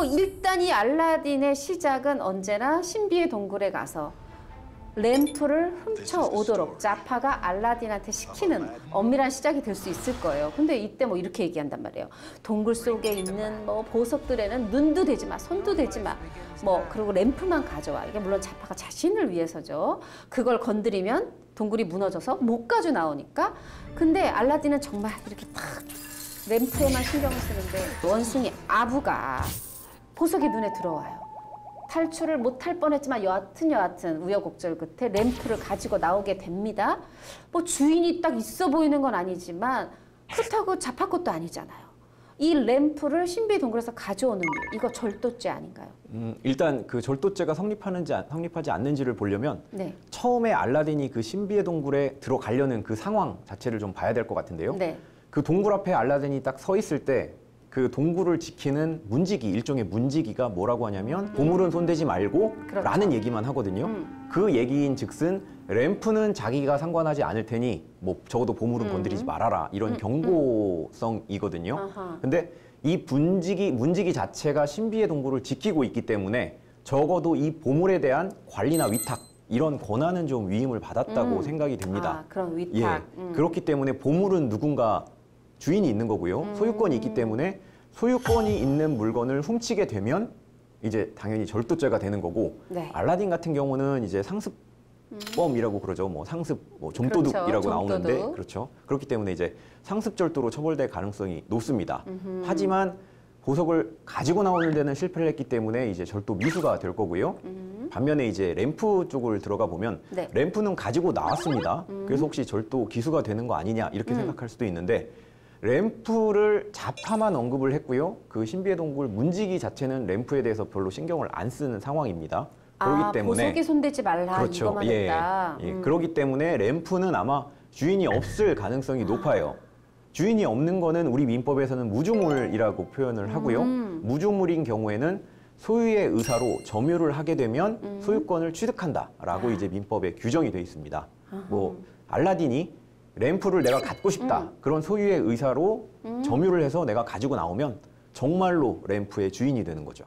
또 일단 이 알라딘의 시작은 언제나 신비의 동굴에 가서 램프를 훔쳐오도록 자파가 알라딘한테 시키는 엄밀한 시작이 될 수 있을 거예요. 근데 이때 뭐 이렇게 얘기한단 말이에요. 동굴 속에 있는 뭐 보석들에는 눈도 대지 마, 손도 대지 마, 뭐 그리고 램프만 가져와. 이게 물론 자파가 자신을 위해서죠. 그걸 건드리면 동굴이 무너져서 못 가져 나오니까. 근데 알라딘은 정말 이렇게 탁 램프에만 신경을 쓰는데 원숭이 아부가 보석이 눈에 들어와요. 탈출을 못할 뻔했지만 여하튼 우여곡절 끝에 램프를 가지고 나오게 됩니다. 뭐 주인이 딱 있어 보이는 건 아니지만 그렇다고 자파 것도 아니잖아요. 이 램프를 신비의 동굴에서 가져오는 일, 이거 절도죄 아닌가요? 일단 그 절도죄가 성립하지 않는지를 보려면 네. 처음에 알라딘이 그 신비의 동굴에 들어가려는 그 상황 자체를 좀 봐야 될 것 같은데요. 네. 그 동굴 앞에 알라딘이 딱 서 있을 때 그 동굴을 지키는 문지기, 일종의 문지기가 뭐라고 하냐면 보물은 손대지 말고 그렇죠. 라는 얘기만 하거든요. 그 얘기인 즉슨 램프는 자기가 상관하지 않을 테니 뭐 적어도 보물은 건드리지 말아라 이런 경고성이거든요. 근데 이 문지기 자체가 신비의 동굴을 지키고 있기 때문에 적어도 이 보물에 대한 관리나 위탁 이런 권한은 좀 위임을 받았다고 생각이 됩니다. 아, 그런 위탁. 예. 그렇기 때문에 보물은 누군가 주인이 있는 거고요. 소유권이 있기 때문에 소유권이 있는 물건을 훔치게 되면 이제 당연히 절도죄가 되는 거고 네. 알라딘 같은 경우는 이제 상습범이라고 그러죠. 뭐 상습, 뭐 좀도둑이라고 그렇죠. 나오는데 그렇죠. 그렇기 때문에 이제 상습절도로 처벌될 가능성이 높습니다. 하지만 보석을 가지고 나오는 데는 실패를 했기 때문에 이제 절도 미수가 될 거고요. 반면에 이제 램프 쪽을 들어가 보면 네. 램프는 가지고 나왔습니다. 그래서 혹시 절도 기수가 되는 거 아니냐 이렇게 생각할 수도 있는데 램프를 자파만 언급을 했고요. 그 신비의 동굴 문지기 자체는 램프에 대해서 별로 신경을 안 쓰는 상황입니다. 그렇기 때문에 보석에 손대지 말라 그렇죠. 이거만 했다. 예, 그렇기 때문에 램프는 아마 주인이 없을 가능성이 높아요. 주인이 없는 거는 우리 민법에서는 무주물이라고 표현을 하고요. 무주물인 경우에는 소유의 의사로 점유를 하게 되면 소유권을 취득한다라고 이제 민법에 규정이 돼 있습니다. 뭐 알라딘이 램프를 내가 갖고 싶다. 그런 소유의 의사로 점유를 해서 내가 가지고 나오면 정말로 램프의 주인이 되는 거죠.